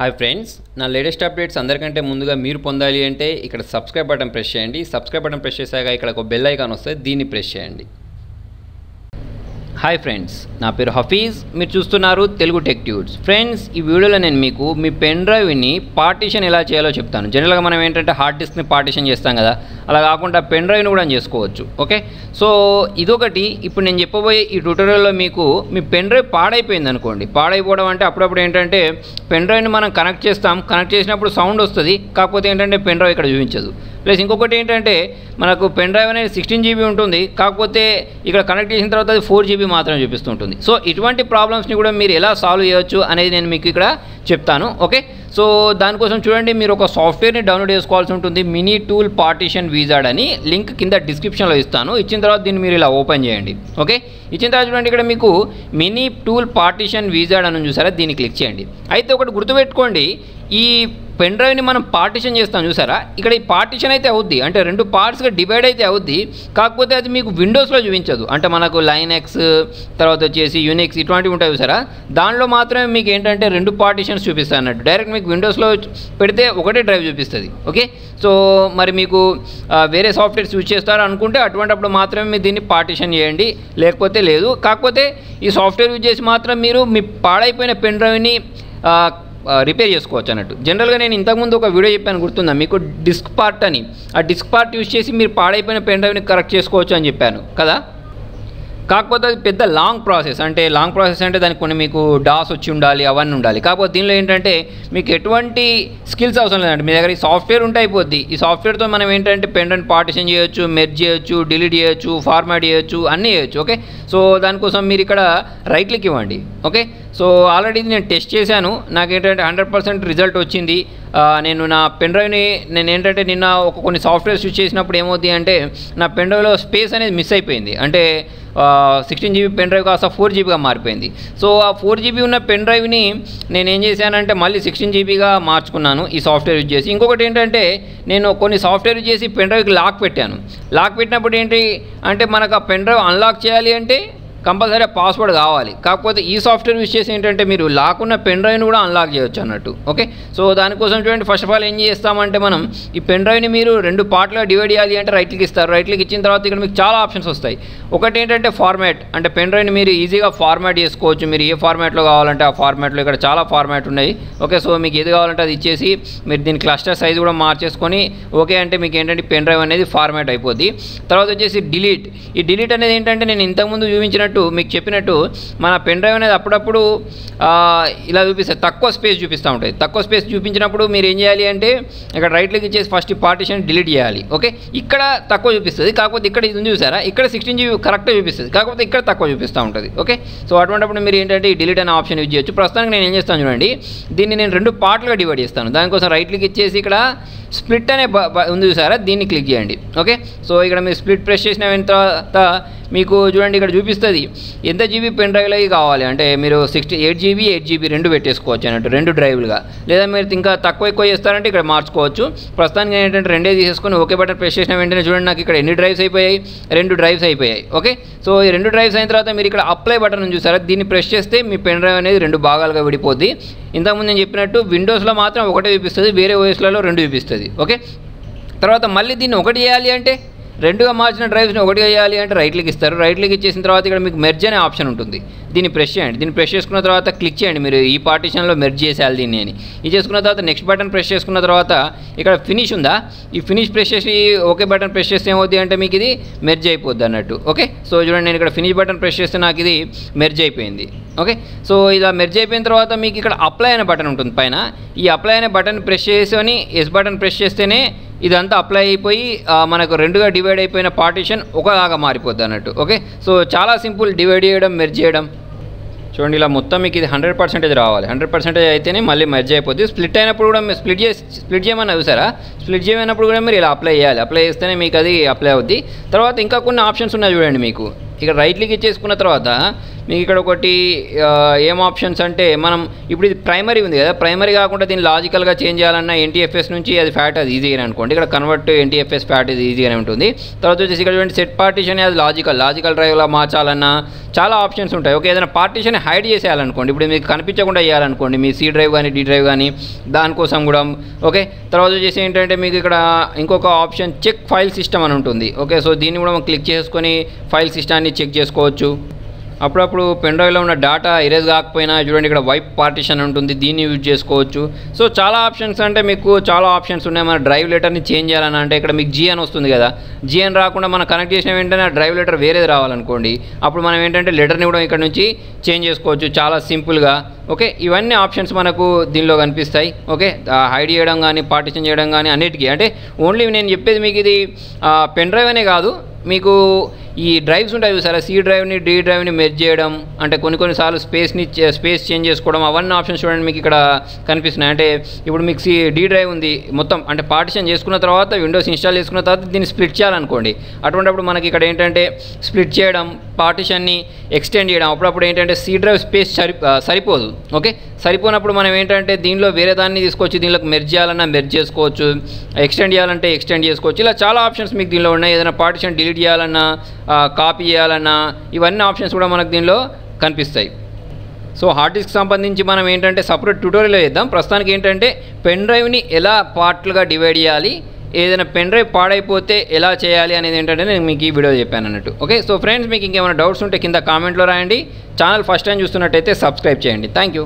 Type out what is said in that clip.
Hi friends, na latest updates andarikante munduga meeru pondali ante ikkada subscribe button press cheyandi. Subscribe button press chesaga ikkada oka bell icon ostadi, deeni press cheyandi. Hi friends, na peru Hafiz, meeru chustunnaru Telugu Tech Tuts. Friends, ee video lo nenu meeku mee pen drive ni partition ela cheyalo cheptanu. General ga manam entante hard disk ni partition chestam kada, ala gaakunda pen drive ni kuda chesukovachu. Okay, so idokati ippudu nenu cheppaboye ee tutorial lo meeku mee pen drive paadaipoyindi anukondi. Paadaipovadam ante appudu entante pen drive ni manam connect chestam, connect chesinappudu sound ostadi, kaapothe entante pen drive ikkada chuvinchadu. Plus inkokati entante manaku pen drive anedi 16 GB untundi, kaapothe ikkada connect chesin tarvata adi 4 GB మాత్రమే చూపిస్తుంటుంది. So ఇటువంటి problems ని కూడా మీరు ఎలా solve చేయొచ్చు అనేది నేను మీకు ఇక్కడ చెప్తాను. ఓకే, సో దాని కోసం చూడండి, మీరు ఒక సాఫ్ట్‌వేర్ ని డౌన్లోడ్ చేసుకోవాల్సి ఉంటుంది. మినీ టూల్ పార్టిషన్ విజార్డ్ అని లింక్ కింద డిస్క్రిప్షన్ లో ఇస్తాను. ఇచ్చిన తర్వాత దీన్ని మీరు ఇలా ఓపెన్ చేయండి. ఓకే, ఇచ్చిన తర్వాత చూడండి ఇక్కడ మీకు మినీ టూల్ పార్టిషన్ విజార్డ్ అని చూసారా, దీన్ని క్లిక్ చేయండి. అయితే ఒకటి గుర్తుపెట్టుకోండి, ఈ పెన్ డ్రైవ్ ని మనం పార్టిషన్ చేస్తాం చూసారా, ఇక్కడ ఈ పార్టిషన్ అయితే అవుద్ది, అంటే రెండు పార్ట్స్ గా డివైడ్ అయితే అవుద్ది. కాకపోతే అది మీకు విండోస్ లో చూపించదు, అంటే మనకు లైనెక్స్ తర్వాత వచ్చేసి యూనిక్స్ ఇట్లాంటివి ఉంటాయి చూసారా, దానిలో మాత్రమే మీకు ఏంటంటే రెండు పార్టిషన్స్ చూపిస్తాయి అన్నట్టు. డైరెక్ట్ మీకు విండోస్ లో పెడితే ఒకటే డ్రైవ్ చూపిస్తుంది. ఓకే, సో మరి మీకు వేరే సాఫ్ట్‌వేర్స్ యూజ్ చేస్తారు అనుకుంటే అటువంటిప్పుడు మాత్రమే మీరు దీన్ని పార్టిషన్ చేయండి, లేకపోతే లేదు. కాకపోతే ఈ సాఫ్ట్‌వేర్ యూజ్ చేసి మాత్రం మీరు మీ పాడైపోయిన పెన్ డ్రైవ్ ని రిపేర్ చేసుకోవచ్చు అన్నట్టు. జనరల్గా నేను ఇంతకుముందు ఒక వీడియో చెప్పాను గుర్తుందా మీకు, డిస్క్ పార్ట్ అని, ఆ డిస్క్ పార్ట్ యూజ్ చేసి మీరు పాడైపోయిన పెన్ డ్రైవ్ని కరెక్ట్ చేసుకోవచ్చు అని చెప్పాను కదా. కాకపోతే అది పెద్ద లాంగ్ ప్రాసెస్, అంటే లాంగ్ ప్రాసెస్ అంటే దానికి కొన్ని మీకు డాస్ వచ్చి ఉండాలి, అవన్నీ ఉండాలి. కాకపోతే దీనిలో ఏంటంటే మీకు ఎటువంటి స్కిల్స్ అవసరం లేదంటే మీ దగ్గర ఈ సాఫ్ట్‌వేర్ ఉంటే అయిపోద్ది. ఈ సాఫ్ట్‌వేర్తో మనం ఏంటంటే పెన్ డ్రైవ్ పార్టిషన్ చేయొచ్చు, మెర్జ్ చేయొచ్చు, డిలీట్ చేయొచ్చు, ఫార్మాట్ చేయొచ్చు, అన్నీ చేయొచ్చు. ఓకే, సో దానికోసం మీరు ఇక్కడ రైట్ క్లిక్ ఇవ్వండి. ఓకే, సో ఆల్రెడీ నేను టెస్ట్ చేశాను, నాకేంటంటే 100% రిజల్ట్ వచ్చింది. నేను నా పెన్ డ్రైవ్ని నేను ఏంటంటే నిన్న ఒక కొన్ని సాఫ్ట్‌వేర్స్ యూజ్ చేసినప్పుడు ఏమవుతుంది అంటే నా పెన్ డ్రైవ్లో స్పేస్ అనేది మిస్ అయిపోయింది, అంటే 16 GB పెన్ డ్రైవ్ కాస్త 4 GBగా మారిపోయింది. సో ఆ 4 GB ఉన్న పెన్ డ్రైవ్ని నేను ఏం చేశానంటే మళ్ళీ 16 GBగా మార్చుకున్నాను ఈ సాఫ్ట్‌వేర్ యూజ్ చేసి. ఇంకొకటి ఏంటంటే నేను కొన్ని సాఫ్ట్‌వేర్ యూజ్ చేసి పెన్ డ్రైవ్కి లాక్ పెట్టాను. లాక్ పెట్టినప్పుడు ఏంటి అంటే మనకు ఆ పెన్ డ్రైవ్ అన్లాక్ చేయాలి అంటే కంపల్సరీ పాస్వర్డ్ కావాలి. కాకపోతే ఈ సాఫ్ట్‌వేర్ యూజ్ చేసి ఏంటంటే మీరు లాక్ ఉన్న పెన్ డ్రైవ్ని కూడా అన్లాక్ చేయొచ్చు అన్నట్టు. ఓకే, సో దానికోసం చూడండి, ఫస్ట్ ఆఫ్ ఆల్ ఏం చేస్తామంటే మనం ఈ పెన్ డ్రైవ్ని మీరు రెండు పార్ట్లుగా డివైడ్ చేయాలి అంటే రైట్ క్లిక్ ఇస్తారు. రైట్ క్లిక్ ఇచ్చిన తర్వాత ఇక్కడ మీకు చాలా ఆప్షన్స్ వస్తాయి. ఒకటి ఏంటంటే ఫార్మాట్, అంటే పెన్ డ్రైవ్ని మీరు ఈజీగా ఫార్మాట్ చేసుకోవచ్చు. మీరు ఏ ఫార్మాట్లో కావాలంటే ఆ ఫార్మాట్లో, ఇక్కడ చాలా ఫార్మాట్ ఉన్నాయి. ఓకే, సో మీకు ఏది కావాలంటే అది ఇచ్చేసి మీరు దీని క్లస్టర్ సైజ్ కూడా మార్చేసుకొని ఓకే అంటే మీకు ఏంటంటే పెన్ డ్రైవ్ అనేది ఫార్మాట్ అయిపోద్ది. తర్వాత వచ్చేసి డిలీట్. ఈ డిలీట్ అనేది ఏంటంటే నేను ఇంతకుముందు చూపించిన మీకు చెప్పినట్టు మన పెన్ డ్రైవ్ అనేది అప్పుడప్పుడు ఇలా చూపిస్తాయి, తక్కువ స్పేస్ చూపిస్తూ ఉంటాయి. తక్కువ స్పేస్ చూపించినప్పుడు మీరు ఏం చేయాలి అంటే ఇక్కడ రైట్ క్లిక్ చేసి ఫస్ట్ పార్టిషన్ డిలీట్ చేయాలి. ఓకే, ఇక్కడ తక్కువ చూపిస్తుంది, కాకపోతే ఇక్కడ ఇది చూసారా, ఇక్కడ 16 GB కరెక్ట్గా చూపిస్తుంది, కాకపోతే ఇక్కడ తక్కువ చూపిస్తూ ఉంటుంది. ఓకే, సో అటువంటిప్పుడు మీరు ఏంటంటే డిలీట్ అనే ఆప్షన్ యూజ్ చేయొచ్చు. ప్రస్తుతానికి నేను ఏం చేస్తాను చూడండి, దీన్ని నేను రెండు పార్ట్లుగా డివైడ్ చేస్తాను. దానికోసం రైట్ క్లిక్ ఇచ్చేసి ఇక్కడ స్ప్లిట్ అనే ఉంది చూసారా, దీన్ని క్లిక్ చేయండి. ఓకే, సో ఇక్కడ మీరు స్ప్లిట్ ప్రెస్ చేసిన తర్వాత మీకు చూడండి ఇక్కడ చూపిస్తుంది ఎంత జీబీ పెన్ డ్రైవ్లకి కావాలి అంటే మీరు 8 GB 8 GB రెండు పెట్టేసుకోవచ్చు అన్నట్టు, రెండు డ్రైవ్లుగా. లేదా మీరు ఇంకా తక్కువ ఎక్కువ చేస్తారంటే ఇక్కడ మార్చుకోవచ్చు. ప్రస్తుతానికి ఏంటంటే రెండే తీసేసుకొని ఓకే బటన్ ప్రెస్ చేసిన వెంటనే చూడండి నాకు ఇక్కడ ఎన్ని డ్రైవ్స్ అయిపోయాయి, 2 డ్రైవ్స్ అయిపోయాయి. ఓకే, సో ఈ 2 డ్రైవ్స్ అయిన తర్వాత మీరు ఇక్కడ అప్లై బటన్ చూసారా, దీన్ని ప్రెస్ చేస్తే మీ పెన్ డ్రైవ్ అనేది 2 భాగాలుగా విడిపోద్ది. ఇంతకుముందు నేను చెప్పినట్టు విండోస్లో మాత్రం ఒకటే చూపిస్తుంది, వేరే ఓఎస్లలో 2 చూపిస్తుంది. ఓకే, తర్వాత మళ్ళీ దీన్ని ఒకటి చేయాలి అంటే, రెండుగా మార్చిన డ్రైవ్స్ని ఒకటిగా చేయాలి అంటే రైట్ క్లిక్ ఇస్తారు. రైట్ క్లిక్ ఇచ్చేసిన తర్వాత ఇక్కడ మీకు మెర్జ్ అనే ఆప్షన్ ఉంటుంది, దీన్ని ప్రెస్ చేయండి. దీన్ని ప్రెస్ చేసుకున్న తర్వాత క్లిక్ చేయండి, మీరు ఈ పార్టిషన్లో మెర్జ్ చేసేయాలి దీన్ని అని. ఇది చేసుకున్న తర్వాత నెక్స్ట్ బటన్ ప్రెస్ చేసుకున్న తర్వాత ఇక్కడ ఫినిష్ ఉందా, ఈ ఫినిష్ ప్రెస్ చేసి ఓకే బటన్ ప్రెస్ చేస్తే ఏమవుతుంది అంటే మీకు ఇది మెర్జ్ అయిపోద్ది అన్నట్టు. ఓకే, సో చూడండి నేను ఇక్కడ ఫినిష్ బటన్ ప్రెస్ చేస్తే నాకు ఇది మెర్జ్ అయిపోయింది. ఓకే, సో ఇలా మెర్జ్ అయిపోయిన తర్వాత మీకు ఇక్కడ అప్లై అనే బటన్ ఉంటుంది పైన, ఈ అప్లై అనే బటన్ ప్రెస్ చేసుకొని ఎస్ బటన్ ప్రెస్ చేస్తేనే ఇదంతా అప్లై అయిపోయి మనకు 2గా డివైడ్ అయిపోయిన పార్టిషన్ ఒకలాగా మారిపోద్ది అన్నట్టు. ఓకే, సో చాలా సింపుల్, డివైడ్ చేయడం, మెర్జ్ చేయడం. చూడండి ఇలా మొత్తం మీకు ఇది 100% రావాలి, 100% అయితేనే మళ్ళీ మెర్జ్ అయిపోద్ది. స్ప్లిట్ అయినప్పుడు కూడా మీరు స్ప్లిట్ చేయమని చూసారా, స్ప్లిట్ చేయమైనప్పుడు కూడా మీరు ఇలా అప్లై చేయాలి, అప్లై చేస్తేనే మీకు అది అప్లై అవుద్ది. తర్వాత ఇంకా కొన్ని ఆప్షన్స్ ఉన్నాయి చూడండి మీకు, ఇక్కడ రైట్ క్లిక్ చేసుకున్న తర్వాత మీకు ఇక్కడ ఒకటి ఏం ఆప్షన్స్ అంటే మనం ఇప్పుడు ఇది ప్రైమరీ ఉంది కదా ప్రైమరీ కాకుండా దీని లాజికల్ గా చేంజ్ చేయాలన్నా NTFS నుంచి అది ఫ్యాట్ అది ఈజీగానే అనుకోండి ఇక్కడ కన్వర్ట్ టు NTFS ఫ్యాట్ ఇది ఈజీగానే ఉంటుంది తర్వాత వచ్చేసి ఇక్కడ set partition as logical drive లా మార్చాలన్నా చాలా ఆప్షన్స్ ఉంటాయి ఓకే ఏదైనా పార్టిషన్ హైడ్ చేయాలనుకోండి ఇప్పుడు మీకు కనిపించకుండా చేయాలనుకోండి మీ C డ్రైవ్ గాని D డ్రైవ్ గాని దాని కోసం కూడా ఓకే తర్వాత వచ్చేసి ఏంటంటే మీకు ఇక్కడ ఇంకొక ఆప్షన్ చెక్ ఫైల్ సిస్టమ్ అని ఉంటుంది ఓకే సో దీన్ని కూడా మనం క్లిక్ చేసుకొని ఫైల్ సిస్టమ్ని చెక్ చేసుకోవచ్చు అప్పుడప్పుడు పెన్ డ్రైవ్లో ఉన్న డేటా ఎరేజ్ కాకపోయినా చూడండి ఇక్కడ వైప్ పార్టిషన్ ఉంటుంది దీన్ని యూజ్ చేసుకోవచ్చు సో చాలా ఆప్షన్స్ అంటే మీకు చాలా ఆప్షన్స్ ఉన్నాయి మన డ్రైవ్ లెటర్ని చేంజ్ చేయాలని అంటే ఇక్కడ మీకు GN వస్తుంది కదా GN రాకుండా మనం కనెక్ట్ చేసిన వెంటనే డ్రైవ్ లెటర్ వేరేది రావాలనుకోండి అప్పుడు మనం ఏంటంటే లెటర్ని కూడా ఇక్కడ నుంచి చేంజ్ చేసుకోవచ్చు చాలా సింపుల్గా ఓకే ఇవన్నీ ఆప్షన్స్ మనకు దీనిలో కనిపిస్తాయి ఓకే హైడ్ చేయడం కానీ పార్టిషన్ చేయడం కానీ అన్నిటికీ అంటే ఓన్లీ నేను చెప్పేది మీకు ఇది పెన్ డ్రైవ్ అనే కాదు మీకు ఈ డ్రైవ్స్ ఉంటాయి చూసారా C డ్రైవ్ని D డ్రైవ్ని మెర్జ్ చేయడం అంటే కొన్నిసార్లు స్పేస్ చేంజ్ చేసుకోవడం అవన్నీ ఆప్షన్స్ చూడండి మీకు ఇక్కడ కనిపిస్తున్నాయి అంటే ఇప్పుడు మీకు D డ్రైవ్ ఉంది మొత్తం అంటే పార్టిషన్ చేసుకున్న తర్వాత విండోస్ ఇన్స్టాల్ చేసుకున్న తర్వాత దీన్ని స్ప్లిట్ చేయాలనుకోండి అటువంటిప్పుడు మనకి ఇక్కడ ఏంటంటే స్ప్లిట్ చేయడం పార్టిషన్ని ఎక్స్టెండ్ చేయడం అప్పుడప్పుడు ఏంటంటే C డ్రైవ్ స్పేస్ సరిపోదు ఓకే సరిపోనప్పుడు మనం ఏంటంటే దీనిలో వేరే దాన్ని తీసుకొచ్చి దీనిలోకి మెర్జ్ చేయాలన్నా మెర్జ్ చేసుకోవచ్చు ఎక్స్టెండ్ చేయాలంటే ఎక్స్టెండ్ చేసుకోవచ్చు ఇలా చాలా ఆప్షన్స్ మీకు దీనిలో ఉన్నాయి ఏదైనా పార్టిషన్ డిలీట్ చేయాలన్నా కాపీ చేయాలన్నా ఇవన్నీ ఆప్షన్స్ కూడా మనకు దీనిలో కనిపిస్తాయి సో హార్డ్ డిస్క్ సంబంధించి మనం ఏంటంటే సపరేట్ ట్యూటోరియల్ చేద్దాం ప్రస్తుతానికి ఏంటంటే పెన్ డ్రైవ్ని ఎలా పార్ట్లుగా డివైడ్ చేయాలి ఏదైనా పెన్ డ్రైవ్ పాడైపోతే ఎలా చేయాలి అనేది ఏంటంటే నేను మీకు ఈ వీడియో చెప్పాను అన్నట్టు ఓకే సో ఫ్రెండ్స్ మీకు ఇంకేమైనా డౌట్స్ ఉంటే కింద కామెంట్లో రాయండి ఛానల్ ఫస్ట్ టైం చూస్తున్నట్టయితే సబ్స్క్రైబ్ చేయండి థ్యాంక్